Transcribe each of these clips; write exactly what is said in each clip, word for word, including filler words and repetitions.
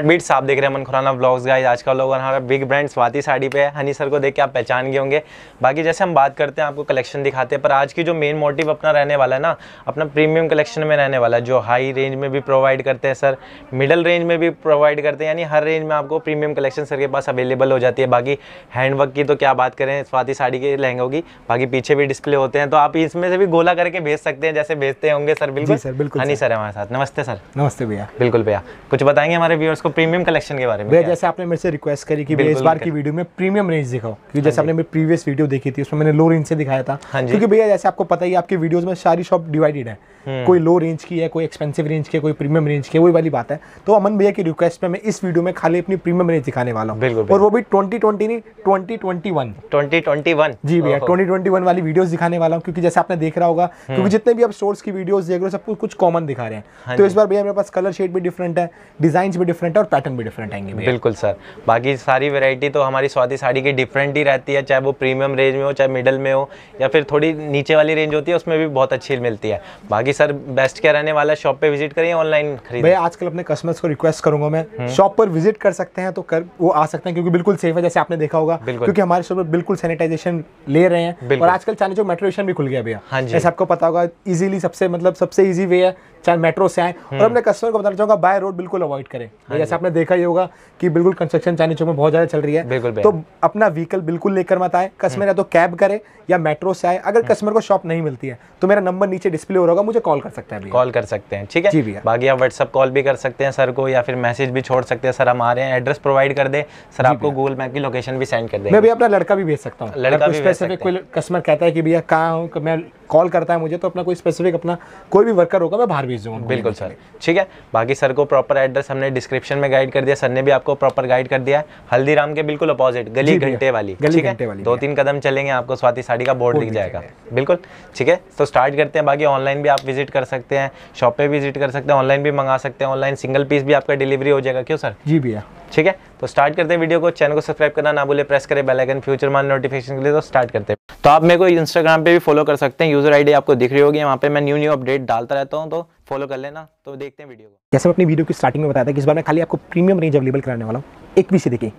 Smart beats, आप देख रहे हैं अमन खुराना व्लॉग्स गाइस। आज का लोग हमारा बिग ब्रांड स्वाति साड़ी पे है। हनी सर को देख के आप पहचान गए होंगे। बाकी जैसे हम बात करते हैं, आपको कलेक्शन दिखाते हैं, पर आज की जो मेन मोटिव अपना रहने वाला है ना, अपना प्रीमियम कलेक्शन में रहने वाला है, जो हाई रेंज में भी प्रोवाइड करते हैं सर, मिडल रेंज में भी प्रोवाइड करते हैं, यानी हर रेंज में आपको प्रीमियम कलेक्शन सर के पास अवेलेबल हो जाती है। बाकी हैंडवर्क की तो क्या बात करें, स्वाति साड़ी के लहंगों की। बाकी पीछे भी डिस्प्ले होते हैं, तो आप इसमें से भी गोला करके भेज सकते हैं, जैसे भेजते होंगे सर। बिल्कुल सर, बिल्कुल। हनी सर हमारे साथ। नमस्ते सर। नमस्ते भैया। बिल्कुल भैया, कुछ बताएंगे हमारे व्यूअर्स को प्रीमियम कलेक्शन के बारे में? भैया जैसे आपने मेरे से रिक्वेस्ट करी कि इस बार की वीडियो में प्रीमियम रेंज दिखाओ, क्योंकि जैसे आपने मेरी प्रीवियस वीडियो देखी थी उसमें मैंने लो रेंज से दिखाया था, क्योंकि भैया जैसे आपको पता ही, आपकी वीडियोस में सारी शॉप डिवाइडेड है, कोई लो रेंज की है, कोई एक्सपेंसिव रेंज की है, कोई प्रीमियम रेंज की है, वही वाली बात है। तो अमन भैया की रिक्वेस्ट पे मैं इस वीडियो में खाली अपनी प्रीमियम रेंज दिखाने वाला हूँ, और वो भी ट्वेंटी ट्वेंटी नहीं, twenty twenty one twenty twenty one जी भैया, ट्वेंटी ट्वेंटी वन वाली वीडियोस दिखाने वाला हूँ। क्योंकि जैसे आपने देख रहा होगा, क्योंकि जितने भी आप स्टोर्स की वीडियोस देख रहे हो सब कुछ कॉमन दिखा रहे हैं। तो इस बार भैया मेरे पास कलर शेड भी डिफरेंट है, डिजाइन भी डिफरेंट है और पैटर्न भी डिफरेंट आएंगे। बिल्कुल सर। बाकी सारी वेरायटी तो हमारी स्वाति साड़ी की डिफरेंट ही रहती है, चाहे वो प्रीमियम रेंज में हो, चाहे मिडल में हो, या फिर थोड़ी नीचे वाली रेंज होती है, उसमें भी बहुत अच्छी मिलती है। बाकी सर बेस्ट क्या रहने वाला, शॉप पे विजिट करें, ऑनलाइन खरीदें? भैया आजकल अपने कस्टमर्स को रिक्वेस्ट करूंगा मैं, शॉप पर विजिट कर सकते हैं तो कर वो आ सकते हैं, क्योंकि बिल्कुल सेफ है। जैसे आपने देखा होगा, क्योंकि हमारे शॉप पर बिल्कुल सैनिटाइजेशन ले रहे हैं, और आजकल चाहे जो मेट्रोशन भी खुल गया भैया, जैसे आपको पता होगा, इजीली सबसे मतलब सबसे इजी वे है, चाहे मेट्रो से आए। और अपने कस्टमर को बताना चाहूंगा, बाय रोड बिल्कुल अवॉइड करें। जैसे आपने देखा ही होगा कि बिल्कुल कंस्ट्रक्शन चाइना चौक में बहुत ज्यादा चल रही है, तो अपना व्हीकल बिल्कुल लेकर मत आए। कस्टमर या तो कैब करे या मेट्रो से आए। अगर कस्टमर को शॉप नहीं मिलती है तो मेरा नंबर नीचे डिस्प्ले हो रहा होगा, मुझे कॉल कर सकते हैं। कॉल कर सकते हैं, ठीक है जी भैया। बाकी आप व्हाट्सअप कॉल भी कर सकते हैं सर को, या फिर मैसेज भी छोड़ सकते हैं, सर हम आ रहे हैं, एड्रेस प्रोवाइड कर दे सर, आपको गूगल मैप की लोकेशन भी सेंड कर दे। मैं भी अपना लड़का भी भेज सकता हूँ, लड़का भी स्पेसिफिक। कोई कस्टमर कहता है कि भैया कहाँ हूँ, मैं कॉल करता है मुझे, तो अपना कोई स्पेसिफिक अपना कोई भी वर्कर होगा मैं बाहर भेज दूँगा। बिल्कुल सर, ठीक है। बाकी सर को प्रॉपर एड्रेस हमने डिस्क्रिप्शन में गाइड कर दिया, सर ने भी आपको प्रॉपर गाइड कर दिया है। हल्दीराम के बिल्कुल अपोजिट, गली घंटे वाली, ठीक है। दो तीन कदम चलेंगे आपको स्वाति साड़ी का बोर्ड दिख जाएगा। बिल्कुल ठीक है, तो स्टार्ट करते हैं। बाकी ऑनलाइन भी आप विजिट कर सकते हैं, शॉप पे विजिट कर सकते हैं, ऑनलाइन भी मंगा सकते हैं, ऑनलाइन सिंगल पीस भी आपका डिलीवरी हो जाएगा। क्यों सर? जी भैया, ठीक है। तो स्टार्ट करते हैं वीडियो को, चैनल को सब्सक्राइब करना ना भूले, प्रेस करें बेल आइकन फ्यूचर मान नोटिफिकेशन के लिए। तो स्टार्ट करते हैं। तो आप मेरे को इंस्टाग्राम पे भी फॉलो कर सकते हैं, यूजर आईडी आपको दिख रही होगी, वहाँ पे मैं न्यू न्यू अपडेट डालता रहता हूँ, तो फॉलो कर लेना। तो देखते हैं वीडियो को। जैसे मैं अपनी वीडियो की स्टार्टिंग में बताया था कि इस बार मैं खाली आपको प्रीमियम रेंज अवेलेबल कराने वाला हूँ। एक पीस देखिए,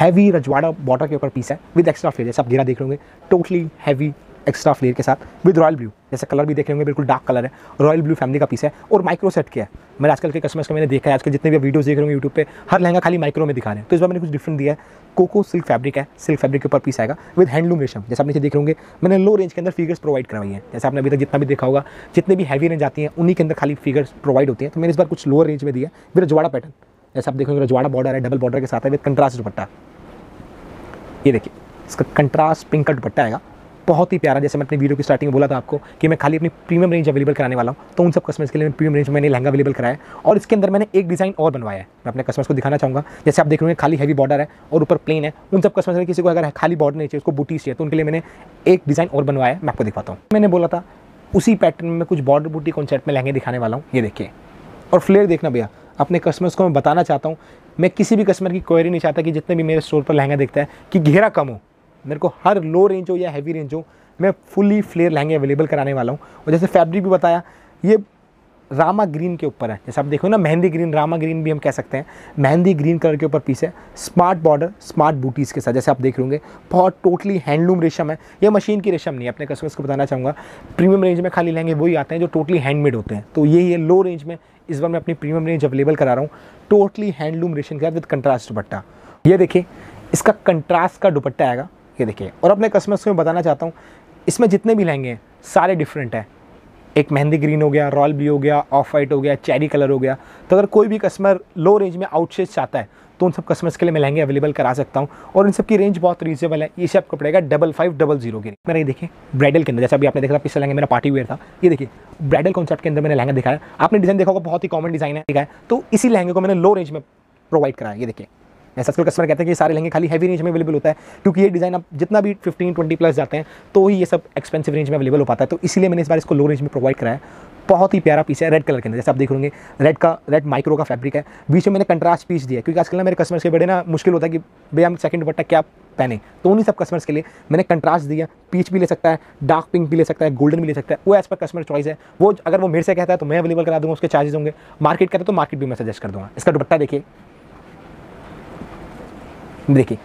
हैवी रजवाड़ा बॉर्डर के ऊपर पीस है विद एक्स्ट्रा फ्लेयर, जैसे आप घेरा देख रहे होंगे, टोटली हैवी एक्स्ट्रा फ्लेयर के साथ विद रॉयल ब्लू, जैसे कलर भी देख रहे होंगे बिल्कुल डार्क कलर है, रॉयल ब्लू फैमिली का पीस है और माइक्रो सेट किया है। मेरे आजकल के कस्टमर्स का मैंने देखा है, आजकल जितने भी वीडियोस देख रहे होंगे यूट्यूब पे, हर लहंगा खाली माइक्रो में दिखा रहे हैं। तो इस बार मैंने कुछ डिफरेंट दिया है, कोको सिल्क फैब्रिक है, सिल्क फैब्रिक के ऊपर पीस आएगा विद हैंडलूम रेशम। जैसे आप नीचे देख रहे होंगे, मैंने लो रेंज के अंदर फिगर्स प्रोवाइड करवाई है। जैसे आपने अभी तक जितना भी देखा होगा, जितने भी हैवी रेंज आती है उन्हीं के अंदर खाली फिगर्स प्रोवाइड होती है। तो मैंने इस बार कुछ लोअर रेंज में दिया है विद रजवाड़ा पैटर्न। जैसे आप देखोगे रजवाड़ा बॉर्डर है, डबल बॉर्डर के साथ है विद कंट्रास्ट दुपट्टा। ये देखिए, इसका कंट्रास्ट पिंक का दुपट्टा आएगा, बहुत ही प्यारा। जैसे मैं अपनी वीडियो की स्टार्टिंग में बोला था आपको कि मैं खाली अपनी प्रीमियम रेंज अवेलेबल कराने वाला हूँ, तो उन सब कस्टमर्स के लिए प्रीमियम रेंज में मैंने लहंगा अवेलेबल कराया। और इसके अंदर मैंने एक डिज़ाइन और बनवाया है, मैं अपने कस्टमर्स को दिखाना चाहूँगा। जैसे आप देख रहे हैं खाली हैवी बॉर्डर है और ऊपर प्लेन है, उन सब कस्टमर्स में किसी को अगर खाली बॉर्डर नहीं चाहिए, उसको बूटीज चाहिए, तो उनके लिए मैंने एक डिज़ाइन और बनवाया है, मैं आपको दिखाता हूँ। मैंने बोला था उसी पैटर्न में कुछ बॉर्डर बूटी कॉन्सेप्ट में लहंगे दिखाने वाला हूँ, ये देखिए। और फ्लेयर देखना भैया, अपने कस्टमर्स को मैं बताना चाहता हूँ, मैं किसी भी कस्टमर की क्वेरी नहीं चाहता कि जितने भी मेरे स्टोर पर लहंगा दिखता है कि घेरा कम हो। मेरे को हर लो रेंज हो या हैवी रेंज हो, मैं फुली फ्लेयर लहंगे अवेलेबल कराने वाला हूँ। और जैसे फैब्रिक भी बताया, ये रामा ग्रीन के ऊपर है। जैसे आप देखो ना, मेहंदी ग्रीन, रामा ग्रीन भी हम कह सकते हैं, मेहंदी ग्रीन कलर के ऊपर पीस है, स्मार्ट बॉर्डर स्मार्ट बूटीज़ के साथ। जैसे आप देख रहे होंगे, बहुत टोटली हैंडलूम रेशम है, यह मशीन की रेशम नहीं है। अपने कस्टमर्स को बताना चाहूँगा, प्रीमियम रेंज में खाली लहंगे वही आते हैं जो टोटली हैंडमेड होते हैं, तो यही है। लो रेंज में इस बार मैं अपनी प्रीमियम रेंज अवेलेबल करा रहा हूँ, टोटली हैंडलूम रेशम के साथ विद कंट्रास्ट दुपट्टा। ये देखिए, इसका कंट्रास्ट का दुपट्टा आएगा, ये देखिए। और अपने कस्टमर्स को मैं बताना चाहता हूँ, इसमें जितने भी लहंगे हैं सारे डिफरेंट हैं। एक मेहंदी ग्रीन हो गया, रॉयल ब्लू हो गया, ऑफ वाइट हो गया, चेरी कलर हो गया। तो अगर कोई भी कस्टमर लो रेंज में आउटशेड चाहता है तो उन सब कस्टमर्स के लिए मैं लहंगे अवेलेबल करा सकता हूँ, और इन सब की रेंज बहुत रीजनेबल है। ये आपको पड़ेगा डबल फाइव डबल जीरो की। मेरा ये देखिए ब्राइडल के अंदर, जैसे अभी आपने देखा पिछला लहंगा मेरा पार्टी वेयर था, ये देखिए ब्राइडल कॉन्सेप्ट के अंदर मैंने लहंगा दिखाया। आपने डिजाइन देखा होगा, बहुत ही कॉमन डिजाइन है, ठीक है। तो इसी लहंगे को मैंने लो रेंज में प्रोवाइड कराया, ये देखिए। ऐसा आजकल कस्टमर कहते हैं कि सारे लहंगे खाली हैवी रेंज में अवेलेबल होता है, क्योंकि ये डिज़ाइन आप जितना भी फिफ्टीन ट्वेंटी प्लस जाते हैं तो ही ये सब एक्सपेंसिव रेंज में अवेलेबल हो पाता है। तो इसलिए मैंने इस बार इसको लो रेंज में प्रोवाइड कराया। बहुत ही प्यारा पीस है, रेड कलर के अंदर। जैसे आप देख होंगे, रेड का रेड माइक्रो का फैब्रिक है, बीच में मैंने कंट्रास्ट पीस दिया, क्योंकि आजकल ना मेरे कस्टमर्स के बड़े ना मुश्किल होता है कि भैया हम सेकंड दुपट्टा क्या पहने, तो उन्हीं सब कस्टमर्स के लिए मैंने कंट्रास्ट दिया। पीच भी ले सकता है, डार्क पिंक भी ले सकता है, गोल्डन भी ले सकता है, वो एज पर कस्टमर चॉइस है। वो अगर वो मेरे से कहता है तो मैं अवेलेबल करा दूँगा, उसके चार्जेस होंगे। मार्केट करता है तो मार्केट भी मैं सजेस्ट कर दूँगा। इसका दुपट्टा देखिए, देखिए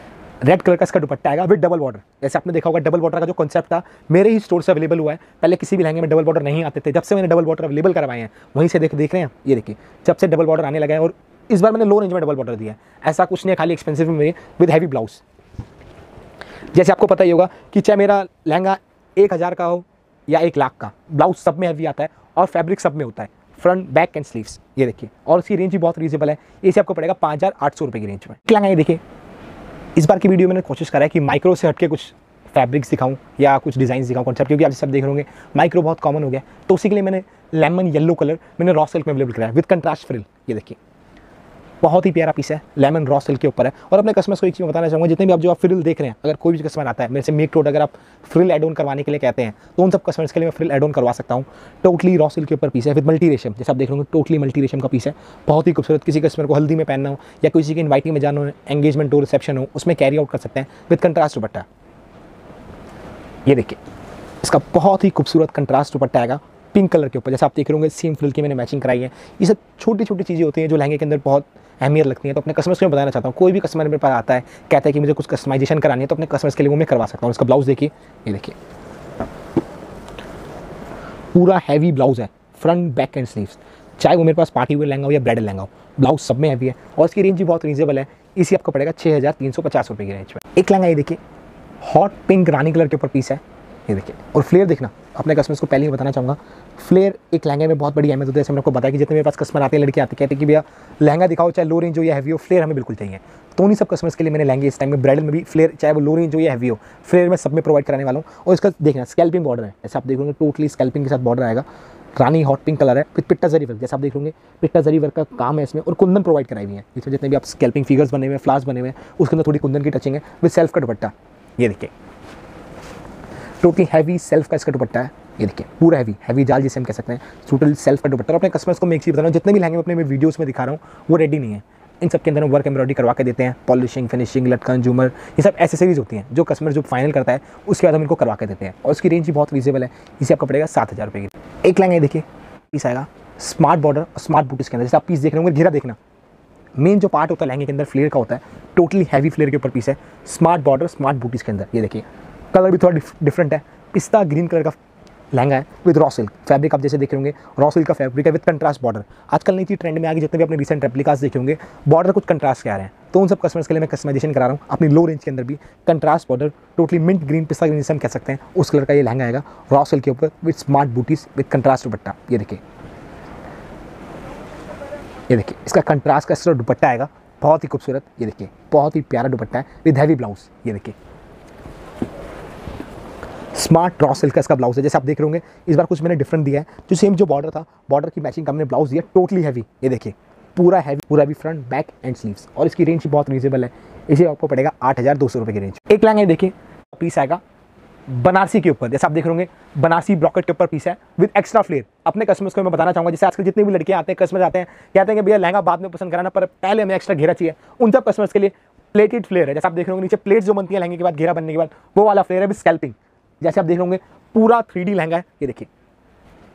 रेड कलर का इसका दुपट्टा आएगा विद डबल बॉर्डर। जैसे आपने देखा होगा डबल बॉर्डर का जो कॉन्सेप्ट था मेरे ही स्टोर से अवेलेबल हुआ है, पहले किसी भी लहंगे में डबल बॉर्डर नहीं आते थे। जब से मैंने डबल बॉर्डर अवेलेबल करवाए हैं वहीं से देख देख रहे हैं, ये देखिए जब से डबल बॉर्डर आने लगा है। और इस बार मैंने लो रेंज में डबल बॉर्डर दिया है, ऐसा कुछ नहीं है खाली एक्सपेंसिव में विद हैवी ब्लाउज। जैसे आपको पता ही होगा कि चाहे मेरा लहंगा एक हज़ार का हो या एक लाख का, ब्लाउज सब में हैवी आता है और फैब्रिक सब में होता है, फ्रंट बैक एंड स्लीव्स। ये देखिए और उसकी रेंज भी बहुत रीजनेबल है, ये से आपको पड़ेगा पाँच हज़ार आठ सौ रुपये की रेंज में लहंगा। ये देखिए इस बार की वीडियो में मैंने कोशिश करा है कि माइक्रो से हटके कुछ फैब्रिक्स दिखाऊं या कुछ डिज़ाइन दिखाऊं कॉन्सेप्ट, क्योंकि आप सब देख रहे होंगे माइक्रो बहुत कॉमन हो गया। तो उसी के लिए मैंने लेमन येलो कलर मैंने रॉ सिल्क में अवेलेबल कराया विद कंट्रास्ट फ्रिल। ये देखिए बहुत ही प्यारा पीस है, लेमन रॉ सिल्क के ऊपर है। और अपने कस्टमर्स को एक चीज़ बताना चाहूँगा, जितने भी आप जो आप फ्रिल देख रहे हैं, अगर कोई भी कस्टमर आता है मेरे से मेक टोट अगर आप फ्रिल एड ऑन करवाने के लिए कहते हैं तो उन सब कस्टमर्स के लिए मैं फ्रिल एड ऑन करवा सकता हूँ। टोटली रॉ सिल्क के ऊपर पीस है विद मल्टी रेशम, जैसे आप देख रहे होंगे टोटली मल्टी रेशम का पीस है, बहुत ही खूबसूरत। किसी कस्टमर को हल्दी में पहनना हो या किसी के इन्वाइटिंग में जाना हो, एंगेजमेंट हो, रिसेप्शन हो, उसमें कैरी आउट कर सकते हैं विद कंट्रास्ट दुपट्टा। ये देखिए इसका बहुत ही खूबसूरत कंट्रास्ट दुपट्टा आएगा पिंक कलर के ऊपर, जैसे आप देख रहे होंगे सेम फ्रिल की मैंने मैचिंग कराई है। ये सब छोटी छोटी चीज़ें होती हैं जो लहंगे के अंदर बहुत अहमियत लगती है। तो अपने कस्टमर्स को मैं बताना चाहता हूँ, कोई भी कस्टमर मेरे पास आता है कहता है कि मुझे कुछ कस्टमाइजेशन करानी है तो अपने कस्टमर्स के लिए वो मैं करवा सकता हूँ। इसका ब्लाउज देखिए, ये देखिए पूरा हैवी ब्लाउज है, फ्रंट बैक एंड स्लीव्स, चाहे वो मेरे पास पार्टी वेयर लहंगा हो या ब्राइडल लहंगा हो, ब्लाउज सब में हैवी है और इसकी रेंज भी बहुत रीजनेबल है। इसी आपको पड़ेगा छः हज़ार तीन सौ पचास रुपये की रेंज में एक लहंगा। ये देखिए हॉट पिंक रानी कलर के ऊपर पीस है, ये देखिए। और फ्लेयर देखना, अपने कस्टमर्स को पहले ही बताना चाहूँगा, फ्लेयर एक लहंगे में बहुत बड़ी अहमियत होती है। जैसे मैंने आपको बताया कि जितने मेरे पास कस्टमर आते हैं, लड़के आते हैं, कहते हैं कि भैया लहंगा दिखाओ चाहे लो रेंज हो या हैवी हो, फ्लेयर हमें बिल्कुल चाहिए। तो उन्हीं सब कस्टमर्स के लिए मैंने लहंगे इस टाइम में ब्राइडल में भी फ्लेयर, चाहे वो लो रेंज हो या हैवी हो, फ्लेयर में सब में प्रोवाइड कराने वाला हूँ। और इसका देखना स्कैल्पिंग बॉर्डर है, जैसे आप देखोगे टोटली स्कैल्पिंग के साथ बॉर्डर आएगा, रानी हॉट पिंक कलर है विद पिट्टा जरी वर्क, जैसे आप देखोगे पिट्टा जरी वर्क का काम है इसमें। और कुंदन प्रोवाइड कराई हुई है, इसमें जितने भी आप स्कैल्पिंग फिगर्स बने हुए हैं, फ्लावर्स बने हुए हैं, उसके अंदर थोड़ी कुंदन की टचिंग है विद सेल्फ का दुपट्टा। ये देखिए टोटली हैवी सेल्फ का इसका दुपट्टा है, ये देखिए पूरा हैवी हैवी जाल जिसे हम कह सकते हैं, टोटल सेल्फ का दुपट्टा। और अपने कस्टमर्स को मैं एक चीज़ बता रहा हूँ, जितने भी लहंगे अपने मैं वीडियोस में दिखा रहा हूँ वो रेडी नहीं है, इन सब के अंदर हम वर्क एम्ब्रॉयडरी करवा के देते हैं, पॉलिशिंग, फिनिशिंग, लटकन, झूमर, ये सब एसेसरीज होती हैं जो कस्टमर जो फाइनल करता है उसके बाद हम इनको करवा के देते हैं। और उसकी रेंज भी बहुत रीजनेबल है, इसे आपको पड़ेगा सात हज़ार रुपये की एक लहंगा। देखिए पीस आएगा स्मार्ट बॉर्डर और स्मार्ट बूटीज़ के अंदर, जैसे आप पीस देख रहे होंगे, घेरा देखना मेन जो पार्ट होता है लहंगे के अंदर फ्लेयर का होता है, टोटली हैवी फ्लेयर के ऊपर पीस है, स्मार्ट बॉर्डर स्मार्ट बूटीज़ के अंदर। ये देखिए कलर भी थोड़ा डिफरेंट है, पिस्ता ग्रीन कलर का लहंगा है विद रॉ सिल्क फैब्रिक, आप जैसे देख रहे होंगे रॉ सिल्क का फैब्रिक है विद कंट्रास्ट बॉर्डर। आजकल नई चीज ट्रेंड में आ गई, जितने भी अपने रिसेंट रेप्लिकास देखे होंगे बॉर्डर कुछ कंट्रास्ट के आ रहे हैं, तो उन सब कस्टमर्स के लिए मैं कस्टमाइजेशन करा रहा हूँ अपनी लो रेंज के अंदर भी। Contrast border totally mint green, पिस्ता ग्रीन जिसे हम कह सकते हैं, उस कलर का ये लहंगा आएगा रॉ सिल्क के ऊपर with smart booties with contrast dupatta. ये देखिए ये देखिए इसका कंट्रास्ट का सिर्फ दुपट्टा आएगा, बहुत ही खूबसूरत। ये देखिए बहुत ही प्यारा दुपट्टा है विद हैवी ब्लाउज। ये देखिए स्मार्ट रॉ सिल्क का इसका ब्लाउज है, जैसे आप देख रहे होंगे इस बार कुछ मैंने डिफरेंट दिया है, जो सेम जो बॉर्डर था बॉर्डर की मैचिंग का हमने ब्लाउज दिया, टोटली हैवी। ये देखिए पूरा हैवी पूरा भी फ्रंट बैक एंड स्लीव्स, और इसकी रेंज बहुत रीजनेबल है, इसे आपको पड़ेगा आठ हज़ार दो सौ रुपये की रेंज। एक लहंगा देखिए पीस आएगा बनारसी के ऊपर, जैसे आप देख रहे होंगे बनारसी ब्रॉकेट के ऊपर पीस है विद एक्स्ट्रा फ्लेयर। अपने कस्टमर्स को मैं बताना चाहूँगा, जैसे आजकल जितने भी लड़के आते हैं कस्टमर आते हैं कहते हैं कि भैया लहंगा बाद में पसंद कराना पर पहले हमें एक्स्ट्रा घेरा चाहिए, उन सब कस्टमर्स के लिए प्लेटेड फ्लेयर है, जैसे आप देख रहे होंगे नीचे प्लेट जो बनती है लहंगे के बाद घेरा बनने के बाद वो वाला फ्लेयर है विद स्कैल्पिंग। जैसे आप देख लेंगे पूरा थ्री डी लहंगा है, ये देखिए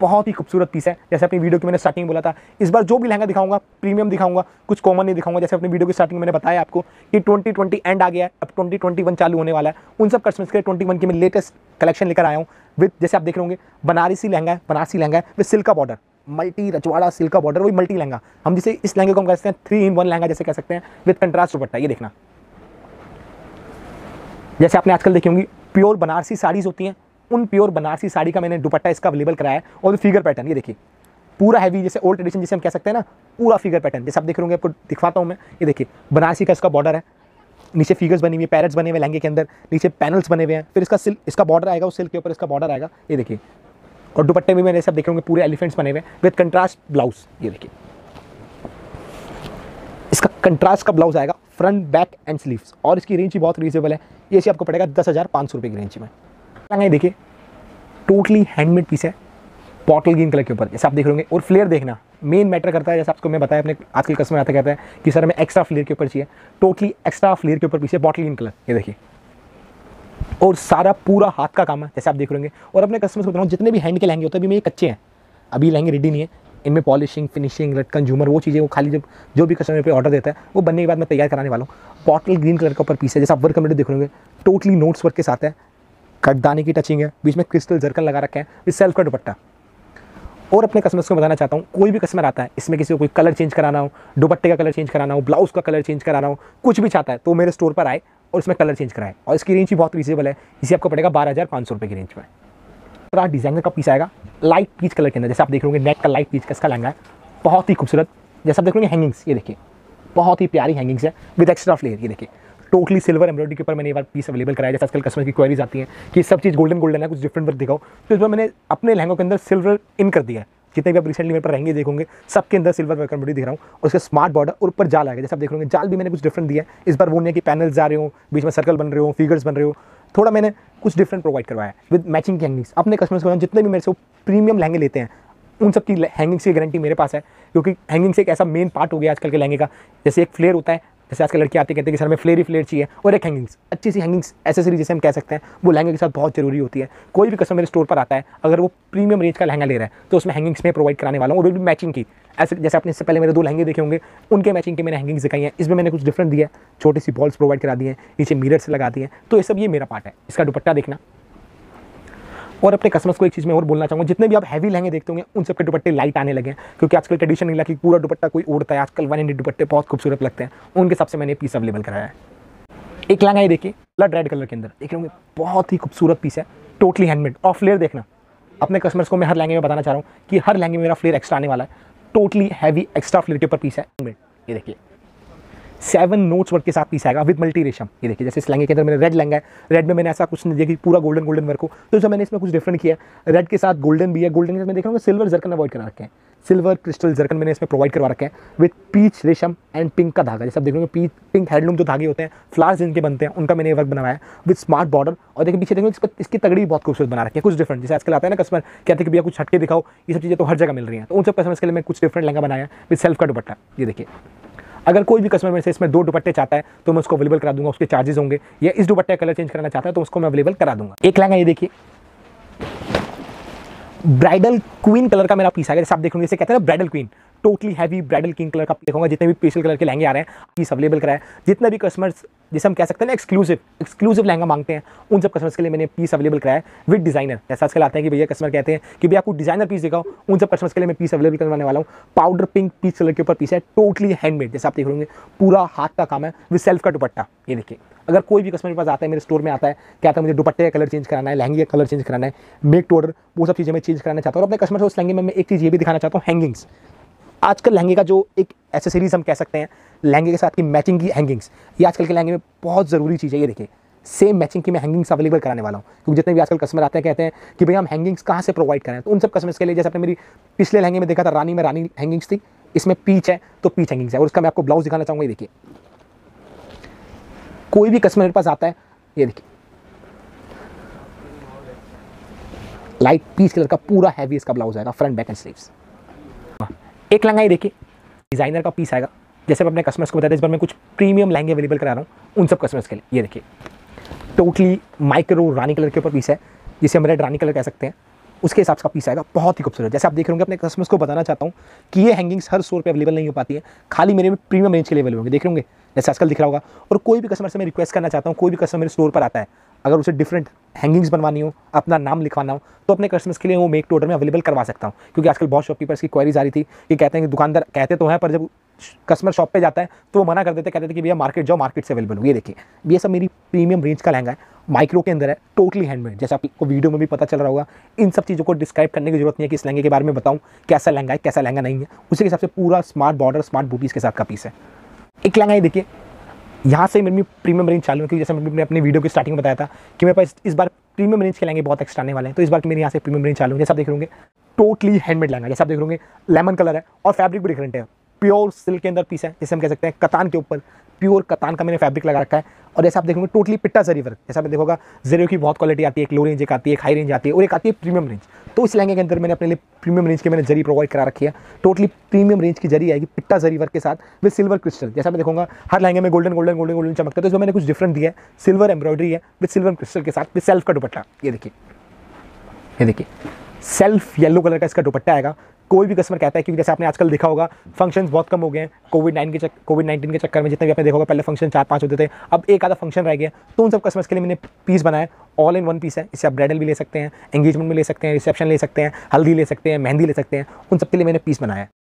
बहुत ही खूबसूरत पीस है। जैसे अपनी वीडियो की मैंने स्टार्टिंग में बोला था, इस बार जो भी लहंगा दिखाऊंगा प्रीमियम दिखाऊंगा, कुछ कॉमन नहीं दिखाऊंगा। जैसे अपनी वीडियो की स्टार्टिंग में मैंने बताया आपको कि ट्वेंटी ट्वेंटी एंड आ गया है, अब ट्वेंटी ट्वेंटी वन चालू होने वाला है, उन सब कस्टमर्स के लिए ट्वेंटी वन की मैं लेटेस्ट कलेक्शन लेकर आया हूँ विद, जैसे आप देख रहे होंगे बनारसी लहंगा है, बनारसी लहंगा है विद सिल्क का बॉर्डर, मल्टी रचवाड़ा सिल्क का बॉर्डर, वही मल्टी लहंगा हम जिसे इस लहंगे को हम कह सकते हैं थ्री इन वन लहंगा जैसे कह सकते हैं विद कंट्रास्ट दुपट्टा। ये देखना जैसे आपने आजकल देखी होंगी प्योर बनारसी साड़ीज होती हैं, उन प्योर बनारसी साड़ी का मैंने दुपट्टा इसका अवेलेबल कराया है। और फिगर पैटर्न ये देखिए पूरा हैवी, जैसे ओल्ड ट्रेडिशन जिसे हम कह सकते हैं ना, पूरा फिगर पैटर्न जैसे आप देख रहे होंगे, आपको दिखवाता हूँ मैं। ये देखिए बनारसी का इसका बॉर्डर है, नीचे फिगर्स बनी हुई है, पैरेट्स बने हुए लहंगे के अंदर, नीचे पैनल्स बने हुए हैं, फिर इसका सिल्क इसका बॉर्डर आएगा, उस सिल्क के ऊपर इसका बॉर्डर आएगा। ये देखिए और दुपट्टे में मैंने सब देख रहे होंगे पूरे एलिफेंट्स बने हुए विद कंट्रास्ट ब्लाउज। ये देखिए इसका कंट्रास्ट का ब्लाउज आएगा फ्रंट बैक एंड स्लीव्स, और इसकी रेंज भी बहुत रीजनेबल है, ये से आपको पड़ेगा दस हज़ार पाँच सौ रुपये की रेंज में। लहंगा देखिए टोटली हैंडमेड पीस है, बॉटल ग्रीन कलर के ऊपर जैसे आप देख रहे होंगे। और फ्लेयर देखना मेन मैटर करता है, जैसे आपको मैं बताया अपने आजकल कस्टमर आता कहता है कि सर हमें एक्स्ट्रा फ्लेयर के ऊपर चाहिए, टोटली एक्स्ट्रा फ्लेयर के ऊपर पीस है, बॉटल ग्रीन कलर। ये देखिए और सारा पूरा हाथ का काम है जैसे आप देख रहे होंगे। और अपने कस्टमर्स को बताऊँ जितने भी हैंड के लहंगे होते हैं अभी मेरे कच्चे हैं, अभी लहंगे रेडी नहीं है, इनमें पॉलिशिंग, फिनिशिंग, रेड कंज्यूमर, वो चीज़ें वो खाली जब जो भी कस्टमर पे ऑर्डर देता है वो बनने के बाद मैं तैयार कराने वाला हूँ। बॉटल ग्रीन कलर का ऊपर पीस है, जैसा वर्क कम्प्लीट देख रहे होंगे, टोटली नोट्स वर्क के साथ है, कटदाने की टचिंग है, बीच में क्रिस्टल जरकन लगा रखा है, विद सेल्फ का दुपट्टा। और अपने कस्टमर्स को बताना चाहता हूँ, कोई भी कस्टमर आता है इसमें, किसी को कोई कलर चेंज कराना हो, दुपट्टे का कलर चेंज कराना हो, ब्लाउज़ का कलर चेंज कराना हो, कुछ भी चाहता है तो मेरे स्टोर पर आए और इसमें कलर चेंज कराएं। और इसकी रेंज भी बहुत रीजनेबल है, इसी आपको पड़ेगा बारह हज़ार पाँच सौ रुपये की रेंज में। पूरा डिजाइनर का पीस आएगा लाइट पीच कलर के अंदर, जैसे आप देख लोगे नेट का लाइट पीच का इसका लहंगा है, बहुत ही खूबसूरत। जैसे आप देख लोगे हैंगिंग्स, ये देखिए बहुत ही प्यारी हैंगिंग्स है विद एक्स्ट्रा फ्लेयर। ये देखिए टोटली सिल्वर एम्ब्रॉयडरी के ऊपर मैंने एक बार पीस अवेलेबल कराया, जैसे आजकल कस्टमर की क्वेरीज आती है कि सब चीज़ गोल्डन गोल्डन है, कुछ डिफरेंट वर्क दिखाओ, तो इस बार मैंने अपने लहंगों के अंदर सिल्वर इन कर दिया है। जितने भी आप रिसेंटली मेरे पर रहेंगे देखोगे सबके अंदर सिल्वर वर्क एम्ब्रॉयडरी दिख रहा हूँ, और उसके स्मार्ट बॉर्डर और ऊपर जाल आएगा। जैसे आप देख लोगे जाल भी मैंने कुछ डिफरेंट दिया है इस बार, वो नहीं है कि पैनल्स जा रहे हो, बीच में सर्कल बन रहे हो, फिगर्स बन रहे हो, थोड़ा मैंने कुछ डिफरेंट प्रोवाइड करवाया है विद मैचिंग की हैंगिंग्स। अपने कस्टमर्स को जितने भी मेरे से प्रीमियम लहंगे लेते हैं उन सब की हैंगिंग्स की गारंटी मेरे पास है, क्योंकि हैंगिंग्स एक ऐसा मेन पार्ट हो गया आजकल के लहंगे का। जैसे एक फ्लेयर होता है, जैसे आजकल लड़के आते कहते हैं कि सर हमें फ्लेयर ही फ्लेयर चाहिए, और एक हैंगिंग्स, अच्छी सी हैंगिंग्स एसेसरी जैसे हम कह सकते हैं, वो लहंगे के साथ बहुत जरूरी होती है। कोई भी कस्टमर मेरे स्टोर पर आता है, अगर वो प्रीमियम रेंज का लहंगा ले रहा है तो उसमें हैंगिंग्स में प्रोवाइड कराने वाला हूँ, और वो भी मैचिंग की। ऐसे जैसे आपने इससे पहले मेरे दो लहंगे देखे होंगे, उनके मैचिंग के मैंने हैंगिंग्स दिखाई हैं, इसमें मैंने कुछ डिफरेंट दिया है, छोटी सी बॉल्स प्रोवाइड करा दी है, नीचे मिरर्स लगा दिए हैं, तो ये सब ये मेरा पार्ट है। इसका दुपट्टा देखना। और अपने कस्टमर्स को एक चीज़ में और बोलना चाहूँगा, जितने भी आप हैवी लहंगे देखते होंगे उन सबके दुपट्टे लाइट आने लगे हैं, क्योंकि आजकल ट्रेडिशन नहीं लगा कि पूरा दुपट्टा कोई उड़ता है, आजकल वन इंडेड दुपट्टे बहुत खूबसूरत लगते हैं, उनके सबसे मैंने पीस अवेलेबल कराया है। एक लहंगा ये देखिए ब्लड रेड कलर के अंदर, देख रहे होंगे बहुत ही खूबसूरत पीस है, टोटली हैंडमेड। और फ्लेयर देखना, अपने कस्टमर्स को मैं हर लहंगे में बताना चाह रहा हूँ कि हर लहंगे में मेरा फ्लेयर एक्स्ट्रा आने वाला है, टोटली हैवी एक्स्ट्रा फ्लेयर के ऊपर पीस है। ये देखिए सेवन नोट्स वर्क के साथ पीस आएगा विद मल्टी रेशम। ये देखिए जैसे इस लहंगे के अंदर मेरा रेड लहंगा है, रेड में मैंने ऐसा कुछ नहीं दिया कि पूरा गोल्डन गोल्डन वर्क हो, तो जब मैंने इसमें कुछ डिफरेंट किया है, रेड के साथ गोल्डन भी है, गोल्डन के साथ मैं देख रहा हूँ सिल्वर जरकन अवॉइड करा रखे हैं, सिल्वर क्रिस्टल जरकन मैंने इसमें प्रोवाइड करवा रखे हैं विद पीच रेशम एंड पिंक का धागा। जैसे आप देख रहे हो पीच पिंक हैंडलूम जो धागे होते हैं, फ्लावर्स जिनके बनते हैं, उनका मैंने वर्क बनाया है विद स्मार्ट बॉर्डर। और देखिए पीछे देखो इसकी तगड़ी बहुत खूबसूरत बना रखी है, कुछ डिफरेंट। जैसे आजकल आता है ना कस्टमर कहते हैं भैया कुछ हटके दिखाओ, ये सब चीज़ें तो हर जगह मिल रही हैं, तो उन सब कस्टमर्स के लिए मैं कुछ डिफरेंट लहंगा बनाया विद सेल्फ का दुपट्टा। ये देखिए अगर कोई भी कस्टमर मेरे से इसमें दो दुपट्टे चाहता है तो मैं उसको अवेलेबल करा दूंगा, उसके चार्जेस होंगे। या इस दुपट्टे का कलर चेंज कराना चाहता है तो उसको मैं अवेलेबल करा दूंगा। एक लहंगा ये देखिए ब्राइडल क्वीन कलर का मेरा पीस आएगा, जैसे आप देखोगे इसे कहते हैं ना bridal queen, totally heavy bridal queen colour का देखोगा। जितने भी पेशल कलर के लहंगे आ रहे हैं पीस अवेलेबल कराया, जितने भी कस्टमर्स जैसे हम कह सकते हैं ना एक्सक्लूसिव एक्सक्लूसिव लहंगा मांगते हैं, उन सब कस्टमर्स के लिए मैंने पीस अवेलेबल कराया विद डिजाइनर। जैसे आजकल आते हैं कि भैया कस्टमर कहते हैं कि भैया आपको डिजाइनर पीस दिखाओ, उन सब कस्टमर्स के लिए मैं पीस अवेलेबल करवाने वाला हूँ। पाउडर पिंक पीस कलर के ऊपर पीस है, टोटली हैंडमेड। जैसे आप देख रहे होंगे पूरा हाथ का काम है विद सेल्फ का दुपट्टा। ये देखिए अगर कोई भी कस्टमर के पास आता है, मेरे स्टोर में आता है, कहता है मुझे दुपट्टे का कलर चेंज कराना है, लहंगे का कलर चेंज कराना है, मेक टू ऑर्डर, वो सब चीज़ें मैं चेंज कराना चाहता हूँ। और अपने कस्टमर से उस लहंगे में मैं एक चीज़ ये भी दिखाना चाहता हूँ, हैंगिंग्स। आजकल लहंगे का जो एक एसेसरीज हम कह सकते हैं, लहंगे के साथ की मैचिंग की हैंगिंग्स, ये आजकल के लहंगे में बहुत ज़रूरी चीज़ है। ये देखिए सेम मैचिंग की मैं हैंगिंग्स अवेलेबल कराने वाला हूँ, क्योंकि जितने भी आजकल कस्टमर आते हैं कहते हैं कि भैया हम हैंगिंग्स कहाँ से प्रोवाइड करें, तो उन सब कस्टमर्स के लिए जैसे आपने मेरी पिछले लहंगे में देखा था, रानी में रानी हैंगिंग्स थी, इसमें पीच है तो पीच हैंगिंग्स है। और उसका मैं आपको ब्लाउज दिखाना चाहूँगा। ये देखिए कोई भी कस्टमर मेरे पास आता है, ये देखिए लाइट पीच कलर का पूरा हैवी इसका ब्लाउज आएगा, फ्रंट बैक एंड स्लीव्स। एक लहंगा ये देखिए डिजाइनर का पीस आएगा, जैसे मैं अपने कस्टमर्स को बताया इस बार मैं कुछ प्रीमियम लहंगे अवेलेबल करा रहा हूँ उन सब कस्टमर्स के लिए। ये देखिए टोटली माइक्रो रानी कलर के ऊपर पीस है, जिसे हम रेड रानी कलर कह सकते हैं, उसके हिसाब का पीस आएगा, बहुत ही खूबसूरत। जैसे आप देख रहे होंगे अपने कस्टमर्स को बताना चाहता हूँ कि ये हैंगिंग्स हर स्टोर पे अवेलेबल नहीं हो पाती है, खाली मेरे में प्रीमियम रेंज के लिए अवेलेबल होंगे, देख रहे होंगे जैसे आजकल दिख रहा होगा। और कोई भी कस्टमर से मैं रिक्वेस्ट करना चाहता हूँ, कोई भी कस्टमर मेरे स्टोर पर आता है, अगर उसे डिफरेंट हैंगिंग्स बनवानी हो, अपना नाम लिखवाना हो, तो अपने कस्टमर्स के लिए वो मेक टू ऑर्डर में अवेलेबल करवा सकता हूँ। क्योंकि आजकल बहुत शॉपकीपर्स की क्वेरीज आ रही थी कि कहते हैं कि दुकानदार कहते तो हैं, पर जब कस्टमर शॉप पे जाता है तो वो मना कर देते, कहते थे कि भैया मार्केट जाओ, मार्केट से अवेलेबल हो। ये देखिए ये सब मेरी प्रीमियम रेंज का लहंगा है, माइक्रो के अंदर है, टोटली हैंडमेड। जैसे आपको वीडियो में भी पता चल रहा होगा, इन सब चीज़ों को डिस्क्राइब करने की जरूरत नहीं है कि इस लहंगे के बारे में बताऊँ कैसा लहंगा है कैसा लहंगा नहीं है, उसी के हिसाब से पूरा स्मार्ट बॉर्डर स्मार्ट बूटीज के साथ का पीस है। एक लहंगा ये देखिए, यहाँ से मेरी प्रीमियम रेंज चालू है, क्योंकि जैसे मैंने अपने वीडियो की स्टार्टिंग में बताया था कि मेरे पास इस बार प्रीमियम रेंज के लहंगे बहुत एक्स्ट्रा आने वाले हैं, तो इस बार मेरे यहाँ से प्रीमियम रेंज चालू है। जैसे आप देख रहे होंगे टोटली हैंडमेड लहंगा, जैसे आप देख रहे होंगे लेमन कलर है और फैब्रिक भी डिफरेंट है, प्योर सिल्क के अंदर पीस है, जैसे हम कह सकते हैं कतान के ऊपर प्योर कतान का मैंने फैब्रिक लगा रखा है। और जैसे आप देखोगे टोटली पिट्टा जरी वर्क, जैसे आप देखोगा जरियो की बहुत क्वालिटी आती है, एक लो रेंज एक आती है, एक हाई रेंज आती है और एक आती है प्रीमियम रेंज। तो इस लहंगे के अंदर मैंने अपने लिए प्रीमियम रेंज के मैंने जरी प्रोवाइड करा रखी है, टोटली प्रीमियम रेंज की जरी आएगी पिट्टा जरी वर्क के साथ विद सिल्वर क्रिस्टल। जैसा मैं देखूंगा हर लहंगे में गोल्डन गोल्डन गोल्डन गोल्डन चमकता है, तो इसमें मैंने कुछ डिफरेंट दिया है, सिल्वर एम्ब्रॉयडरी है विद सिल्वर क्रिस्टल के साथ विद सेल्फ का दुपट्टा। ये देखिए ये देखिए सेल्फ येलो कलर का इसका दुपट्टा आएगा कोई भी कस्टमर कहता है, क्योंकि जैसे आपने आजकल देखा होगा फंक्शंस बहुत कम हो गए हैं कोविड नाइन के चक कोविड नाइन्टीन के चक्कर में। जितने भी आपने देखा होगा पहले फंक्शन चार पाँच होते थे, अब एक आधा फंक्शन रह गया। तो उन सब कस्टमर्स के लिए मैंने पीस बनाया, ऑल इन वन पीस है। इससे आप ब्राइडल भी ले सकते हैं, एंगेजमेंट भी ले सकते हैं, रिसेप्शन ले सकते हैं, हल्दी ले सकते हैं, मेहंदी ले सकते हैं, उन सब के लिए मैंने पीस बनाया।